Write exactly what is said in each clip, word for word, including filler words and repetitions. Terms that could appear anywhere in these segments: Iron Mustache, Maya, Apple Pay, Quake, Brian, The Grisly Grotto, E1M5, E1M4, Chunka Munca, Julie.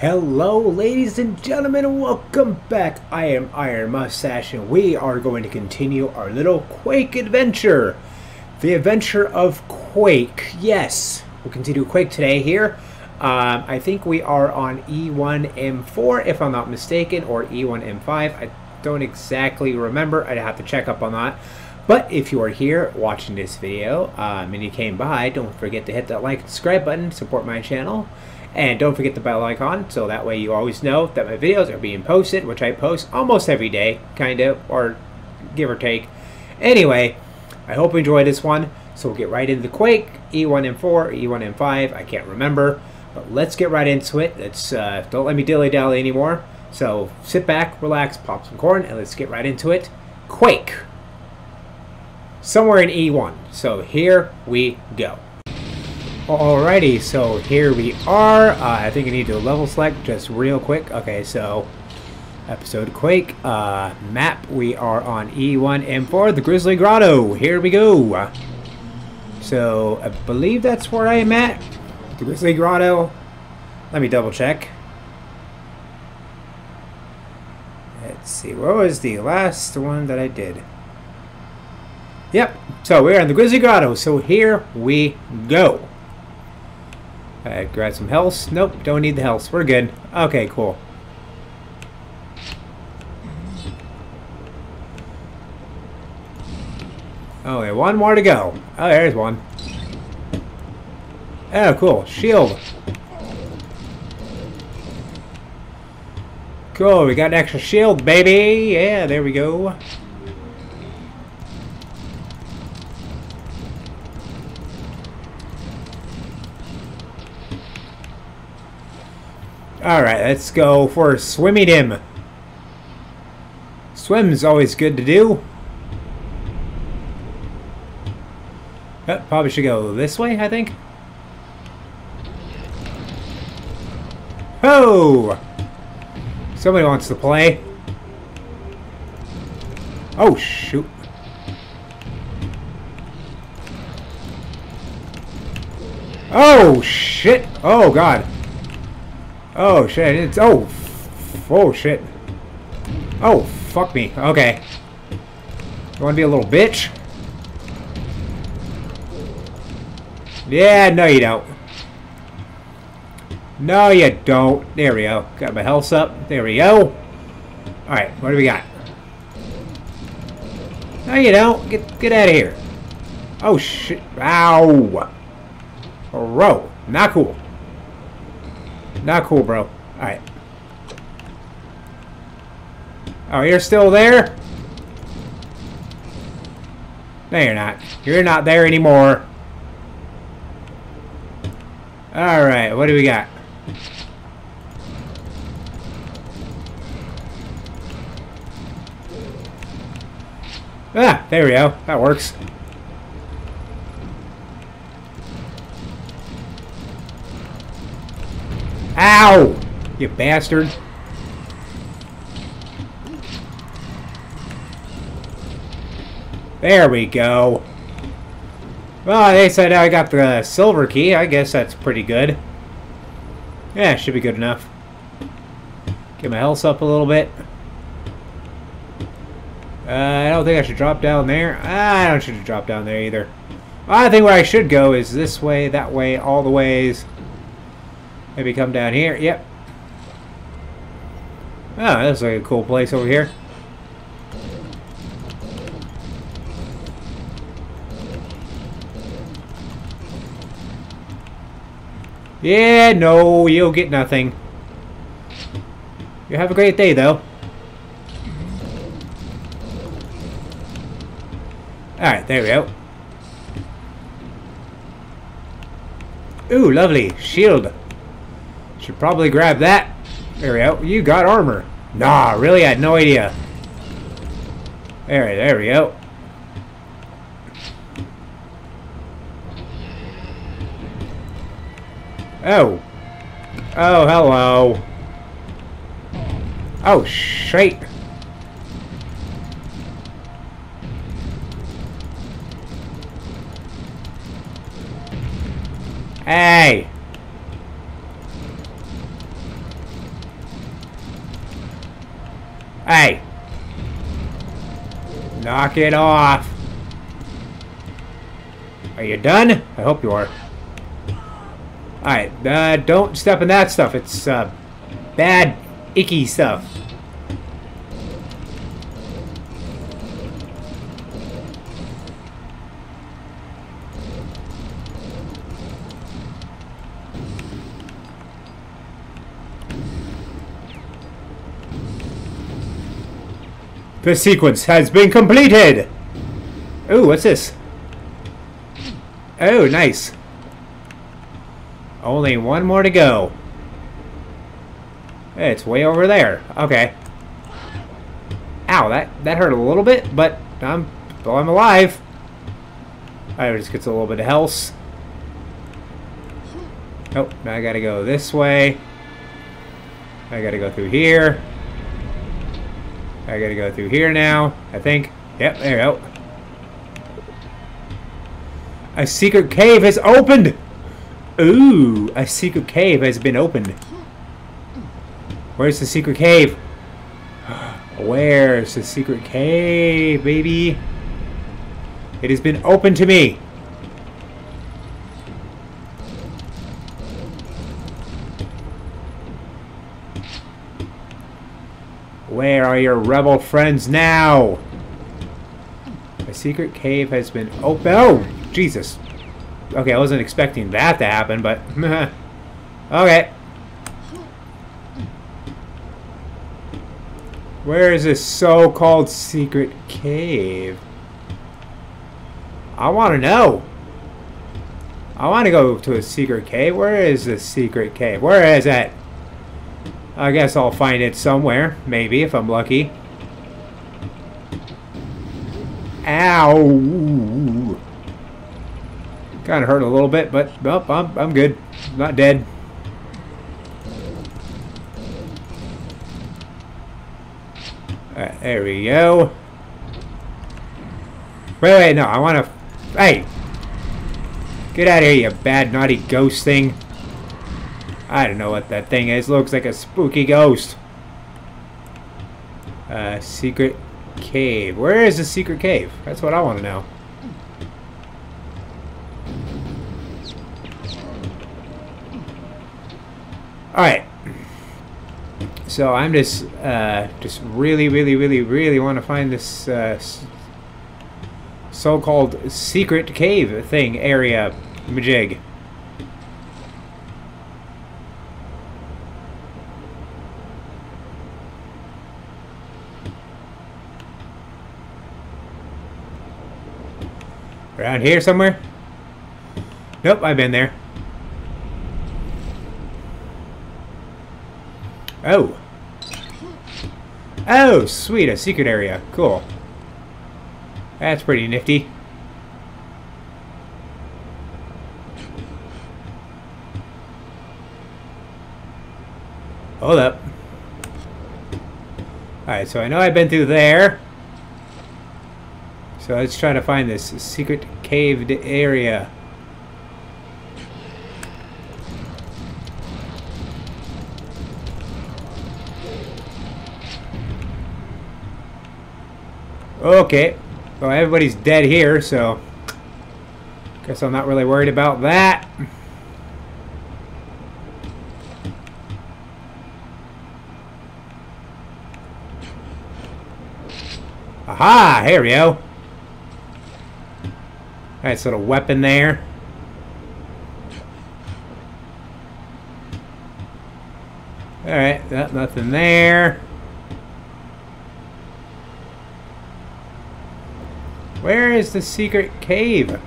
Hello ladies and gentlemen, and welcome back. I am Iron Mustache and we are going to continue our little Quake adventure. The adventure of Quake. Yes, we'll continue Quake today here. Um, I think we are on E one M four if I'm not mistaken, or E one M five. I don't exactly remember. I'd have to check up on that. But if you are here watching this video um, and you came by, don't forget to hit that like and subscribe button, support my channel. And don't forget the bell icon, so that way you always know that my videos are being posted, which I post almost every day, kind of, or give or take. Anyway, I hope you enjoy this one. So we'll get right into Quake, E one M four, E one M five, I can't remember. But let's get right into it. Let's, uh, don't let me dilly-dally anymore. So sit back, relax, pop some corn, and let's get right into it. Quake. Somewhere in E one. So here we go. Alrighty, so here we are. Uh, I think I need to level select just real quick. Okay, so episode Quake. Uh, map, we are on E one M four, The Grisly Grotto. Here we go. So I believe that's where I am at. The Grisly Grotto. Let me double check. Let's see, what was the last one that I did? Yep, so we're in The Grisly Grotto. So here we go. Uh, grab some health. Nope, don't need the health. We're good. Okay, cool. Oh, okay, one more to go. Oh, there's one. Oh, cool. Shield. Cool, we got an extra shield, baby. Yeah, there we go. Alright, let's go for swimming him. Swim's always good to do. Oh, probably should go this way, I think. Oh! Somebody wants to play. Oh, shoot. Oh, shit. Oh, God. Oh shit, it's oh oh shit. Oh fuck me. Okay. You wanna be a little bitch? Yeah, no you don't. No you don't. There we go. Got my health up. There we go. Alright, what do we got? No you don't. Get get out of here. Oh shit. Ow. Bro. Not cool. Not cool, bro. Alright. Oh, you're still there? No, you're not. You're not there anymore. Alright, what do we got? Ah, there we go. That works. Ow! You bastard. There we go. Well, they said I got the silver key. I guess that's pretty good. Yeah, should be good enough. Get my health up a little bit. Uh, I don't think I should drop down there. I don't should drop down there either. I think where I should go is this way, that way, all the ways. Maybe come down here. Yep. Oh, that's like a cool place over here. Yeah, no, you'll get nothing. You have a great day, though. Alright, there we go. Ooh, lovely. Shield. Should probably grab that. There we go. You got armor. Nah, really? I had no idea. There, there we go. Oh. Oh, hello. Oh, shit. Hey. Knock it off. Are you done? I hope you are. Alright, uh, don't step in that stuff. It's uh, bad, icky stuff. The sequence has been completed! Ooh, what's this? Oh, nice. Only one more to go. It's way over there. Okay. Ow, that, that hurt a little bit, but I'm, well, I'm alive. I just get a little bit of health. Oh, now I gotta go this way. I gotta go through here. I gotta go through here now, I think. Yep, there we go. A secret cave has opened! Ooh, a secret cave has been opened. Where's the secret cave? Where's the secret cave, baby? It has been opened to me. Where are your rebel friends now? A secret cave has been open. Oh, Jesus. Okay, I wasn't expecting that to happen, but... okay. Where is this so-called secret cave? I want to know. I want to go to a secret cave. Where is this secret cave? Where is it? I guess I'll find it somewhere, maybe, if I'm lucky. Ow! Kind of hurt a little bit, but oh, I'm, I'm good. Not dead. Alright, there we go. Wait, wait, no, I want to... Hey! Get out of here, you bad, naughty ghost thing. I don't know what that thing is. Looks like a spooky ghost. Uh, secret cave. Where is the secret cave? That's what I want to know. Alright. So I'm just, uh, just really, really, really, really want to find this, uh, so-called secret cave thing area majig. Around here somewhere? Nope, I've been there. Oh. Oh, sweet, a secret area. Cool. That's pretty nifty. Hold up. Alright, so I know I've been through there. So let's try to find this secret caved area. Okay. Well, everybody's dead here, so... Guess I'm not really worried about that. Aha! Here we go. Nice little weapon there. Alright, nothing there. Where is the secret cave?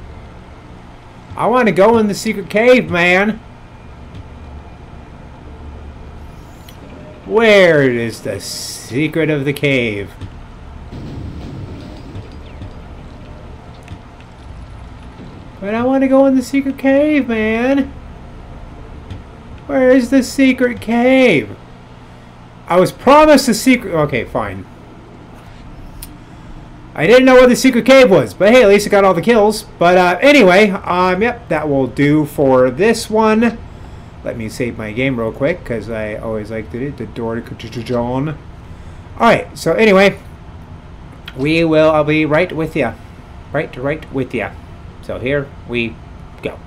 I want to go in the secret cave, man. Where is the secret of the cave? But I want to go in the secret cave, man. Where is the secret cave? I was promised the secret... Okay, fine. I didn't know what the secret cave was, but hey, at least I got all the kills. But uh, anyway, um, yep, that will do for this one. Let me save my game real quick, because I always like to do the door to John. Alright, so anyway... we will, I'll be right with you. Right, right with you. So here we go.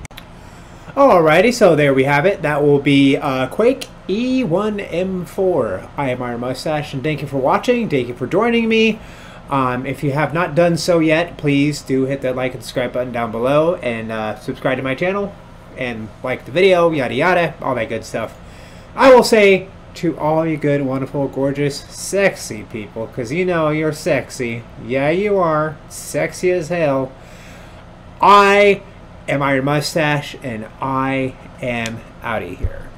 Alrighty, so there we have it. That will be uh, Quake E one M four. I am Iron Mustache, and thank you for watching. Thank you for joining me. Um, if you have not done so yet, please do hit that like and subscribe button down below, and uh, subscribe to my channel, and like the video, yada yada, all that good stuff. I will say to all you good, wonderful, gorgeous, sexy people, because you know you're sexy. Yeah, you are. Sexy as hell. I am Iron Mustache, and I am out of here.